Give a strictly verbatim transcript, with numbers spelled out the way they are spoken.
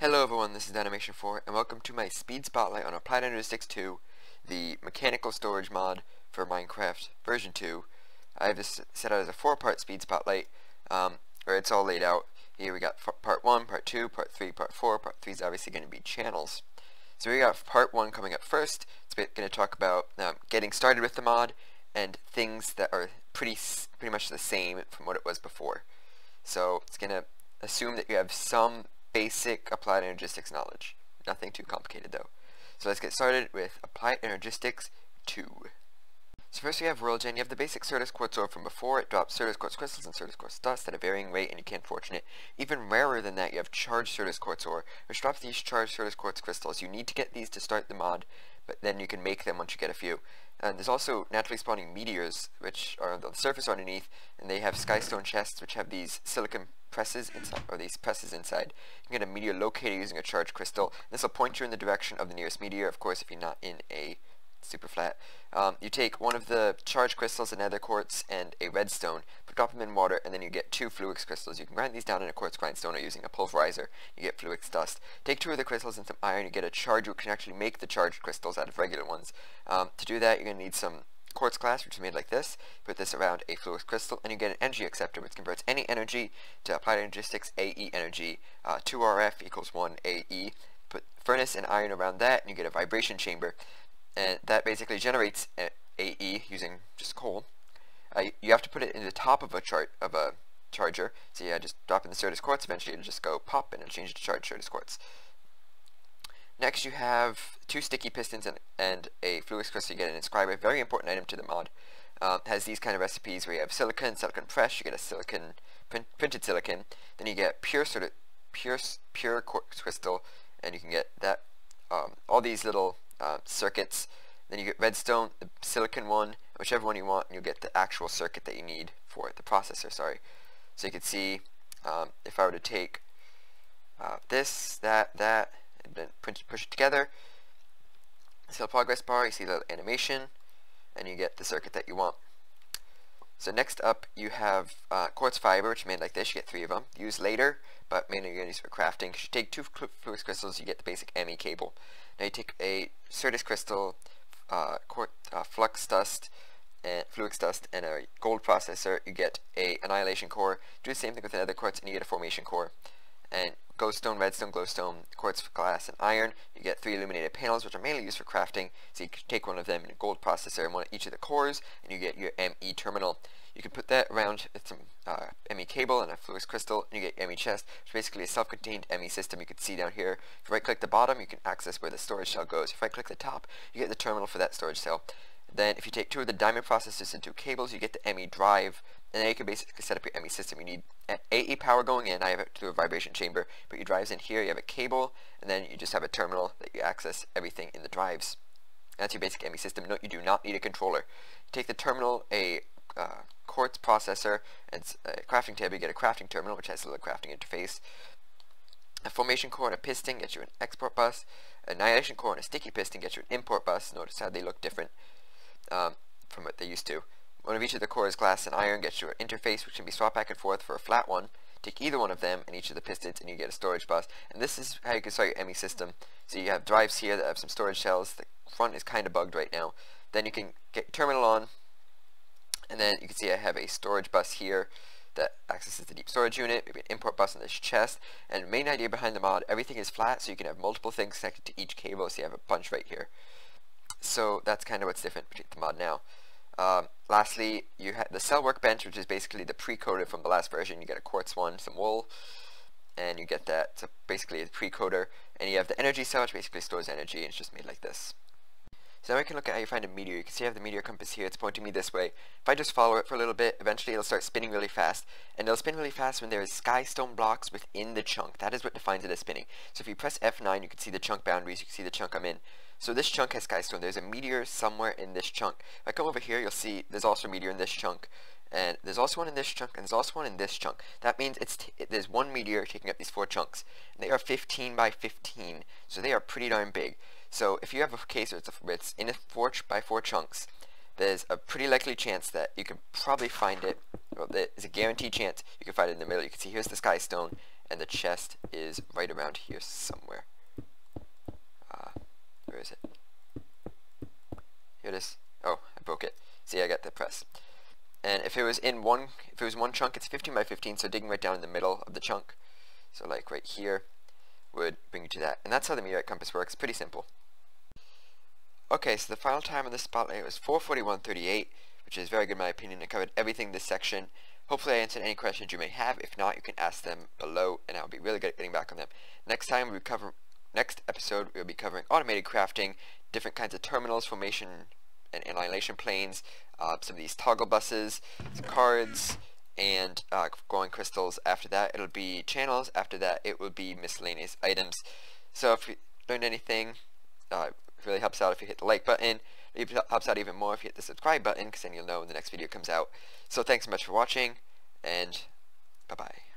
Hello everyone, this is Dynomation four, and welcome to my speed spotlight on Applied Energistics two, the mechanical storage mod for Minecraft version two. I have this set out as a four-part speed spotlight, um, where it's all laid out. Here we got part one, part two, part three, part four. Part three is obviously going to be channels. So we got part one coming up first. It's going to talk about um, getting started with the mod and things that are pretty pretty much the same from what it was before. So it's going to assume that you have some basic applied energistics knowledge. Nothing too complicated though. So let's get started with Applied Energistics two. So first we have World Gen. You have the basic Certus Quartz ore from before. It drops Certus Quartz crystals and Certus Quartz dust at a varying rate, and you can't fortune it. Even rarer than that, you have charged Certus Quartz ore, which drops these charged Certus Quartz crystals. You need to get these to start the mod, but then you can make them once you get a few. And there's also naturally spawning meteors, which are on the surface underneath, and they have skystone chests, which have these silicon presses inside, or these presses inside. You can get a meteor locator using a charged crystal. This will point you in the direction of the nearest meteor, of course, if you're not in a super flat. Um, you take one of the charged crystals, another quartz, and a redstone, but drop them in water, and then you get two Fluix crystals. You can grind these down in a quartz grindstone, or using a pulverizer, you get Fluix dust. Take two of the crystals and some iron, you get a charge. You can actually make the charged crystals out of regular ones. Um, to do that, you're going to need some quartz glass, which is made like this. Put this around a Fluix crystal, and you get an Energy Acceptor, which converts any energy to Applied Energistics A E energy. Uh, two R F equals one A E. Put furnace and iron around that, and you get a Vibration chamber, and that basically generates an A E using just coal. Uh, you have to put it in the top of a chart of a charger. So yeah, just drop in the Certus Quartz. Eventually, it'll just go pop, and it'll change to charge Certus Quartz. Next, you have two sticky pistons and, and a Fluix crystal. You get an Inscriber, very important item to the mod. Um, has these kind of recipes where you have silicon, silicon press. You get a silicon print, printed silicon. Then you get pure sort of pure pure quartz crystal, and you can get that um, all these little Uh, circuits. Then you get redstone, the silicon one, whichever one you want, and you'll get the actual circuit that you need for it, the processor, sorry. So you can see um, if I were to take uh, this, that, that, and then print, push it together, see the progress bar, you see the animation, and you get the circuit that you want. So next up, you have uh, quartz fiber, which is made like this. You get three of them, used later, but mainly you're going to use for crafting. Because you take two Fluix crystals, you get the basic M E cable. Now you take a Certus crystal, uh, quartz, uh, flux dust, and Fluix dust, and a gold processor. You get a annihilation core. Do the same thing with another quartz, and you get a formation core. And glowstone, redstone, glowstone, quartz, glass, and iron. You get three illuminated panels, which are mainly used for crafting. So you can take one of them in a gold processor and one at each of the cores, and you get your M E terminal. You can put that around with some uh, M E cable and a Fluix crystal, and you get your M E chest, which is basically a self-contained M E system. You can see down here, if you right-click the bottom, you can access where the storage cell goes. If I click the top, you get the terminal for that storage cell. Then if you take two of the diamond processors and two cables, you get the M E drive, and then you can basically set up your M E system. You need A E power going in. I have it through a vibration chamber, but your drive's in here, you have a cable, and then you just have a terminal that you access everything in the drives. That's your basic M E system. Note you do not need a controller. You take the terminal, a uh, quartz processor, and a crafting table, you get a crafting terminal, which has a little crafting interface. A formation core and a piston gets you an export bus. An annihilation core and a sticky piston gets you an import bus. Notice how they look different Um, from what they used to. One of each of the cores, glass and iron, gets you an interface, which can be swapped back and forth for a flat one. Take either one of them and each of the pistons, and you get a storage bus. And this is how you can start your M E system. So you have drives here that have some storage cells. The front is kind of bugged right now. Then you can get terminal on, and then you can see I have a storage bus here that accesses the deep storage unit, maybe an import bus in this chest. And the main idea behind the mod, everything is flat, so you can have multiple things connected to each cable, so you have a bunch right here. So that's kind of what's different between the mod now. Um, lastly, you have the Cell Workbench, which is basically the pre-coder from the last version. You get a quartz one, some wool, and you get that. So basically a pre-coder. And you have the Energy Cell, which basically stores energy, and it's just made like this. So now we can look at how you find a meteor. You can see I have the meteor compass here. It's pointing me this way. If I just follow it for a little bit, eventually it'll start spinning really fast. And it'll spin really fast when there is skystone blocks within the chunk. That is what defines it as spinning. So if you press F nine, you can see the chunk boundaries. You can see the chunk I'm in. So this chunk has skystone. There's a meteor somewhere in this chunk. If I come over here, you'll see there's also a meteor in this chunk. And there's also one in this chunk, and there's also one in this chunk. That means it's t it, there's one meteor taking up these four chunks. And they are fifteen by fifteen, so they are pretty darn big. So if you have a case where it's, a, where it's in a four ch by four chunks, there's a pretty likely chance that you can probably find it. Well, there's a guaranteed chance you can find it in the middle. You can see here's the skystone, and the chest is right around here somewhere. Uh, where is it? Here it is. Oh, I broke it. See, I got the press. And if it was in one, if it was one chunk, it's fifteen by fifteen, so digging right down in the middle of the chunk, so like right here, would bring you to that. And that's how the meteorite compass works. Pretty simple. Okay, so the final time on this spotlight was four forty-one thirty-eight, which is very good in my opinion. I covered everything this section. Hopefully I answered any questions you may have. If not, you can ask them below, and I'll be really good at getting back on them. Next time we we'll cover, next episode we'll be covering automated crafting, different kinds of terminals, formation and annihilation planes, uh, some of these toggle buses, some cards, and uh, glowing crystals. After that, it'll be channels. After that, it will be miscellaneous items. So if you learned anything, uh, it really helps out if you hit the like button. It helps out even more if you hit the subscribe button, because then you'll know when the next video comes out. So thanks so much for watching, and bye-bye.